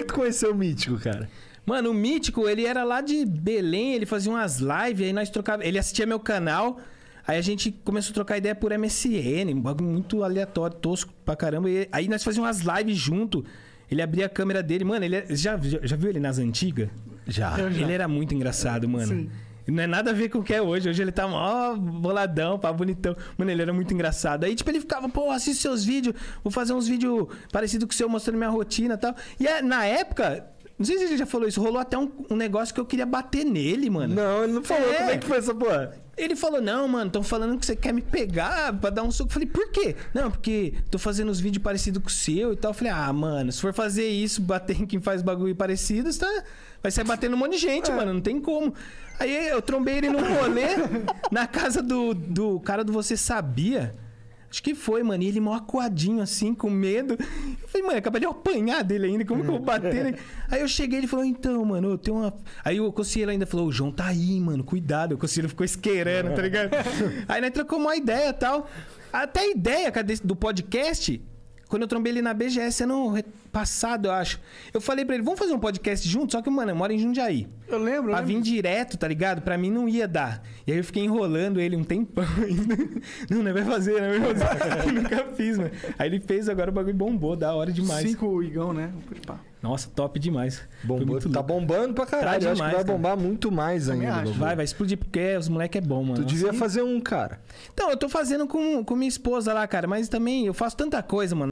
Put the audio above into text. é que tu conheceu o Mítico, cara? Mano, o Mítico, ele era lá de Belém, ele fazia umas lives, aí nós trocava, ele assistia meu canal, aí a gente começou a trocar ideia por MSN, um bagulho muito aleatório, tosco pra caramba, e aí nós fazíamos umas lives junto, ele abria a câmera dele, mano, ele já viu ele nas antigas? Já. Ele era muito engraçado, mano. Sim. Não é nada a ver com o que é hoje. Hoje ele tá mó boladão, pá, bonitão. Mano, ele era muito engraçado. Aí, tipo, ele ficava, pô, assisto seus vídeos. Vou fazer uns vídeos parecidos com o seu, mostrando minha rotina e tal. E na época, não sei se ele já falou isso, rolou até um negócio que eu queria bater nele, mano. Não, ele não falou. Como é que foi essa porra? Ele falou, não, mano, tão falando que você quer me pegar pra dar um soco. Eu falei, por quê? Não, porque tô fazendo uns vídeos parecidos com o seu e tal. Eu falei, ah, mano, se for fazer isso, bater em quem faz bagulho parecido, tá? Vai sair batendo um monte de gente, mano, não tem como. Aí eu trombei ele num rolê, na casa do cara do Você Sabia. Acho que foi, mano. E ele mó acuadinho, assim, com medo. Eu falei, mano, acabei de apanhar dele ainda. Como que eu vou bater nele? Aí eu cheguei, ele falou, então, mano, eu tenho uma... Aí o Conselheiro ainda falou, o João tá aí, mano, cuidado. O Conselheiro ficou esquerando, tá ligado? Aí nós trocamos uma ideia e tal. Até a ideia do podcast, quando eu trombei ele na BGS, ano passado, eu acho. Eu falei pra ele, vamos fazer um podcast junto? Só que, mano, eu moro em Jundiaí. Eu lembro. Pra vir direto, tá ligado? Pra mim não ia dar. E aí eu fiquei enrolando ele um tempão. não vai fazer, não vai fazer. Nunca fiz, mano. Aí ele fez, agora o bagulho bombou, da hora demais. 5 o Igão, né? Nossa, top demais. Bombou, tá bombando pra caralho. Demais, acho que vai bombar muito mais ainda. Vai explodir, porque os moleques é bom, mano. Tu devia fazer um, cara. Então, eu tô fazendo com minha esposa lá, cara. Mas também eu faço tanta coisa, mano.